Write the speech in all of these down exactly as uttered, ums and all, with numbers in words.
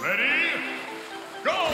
Ready? Go!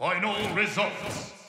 Final results.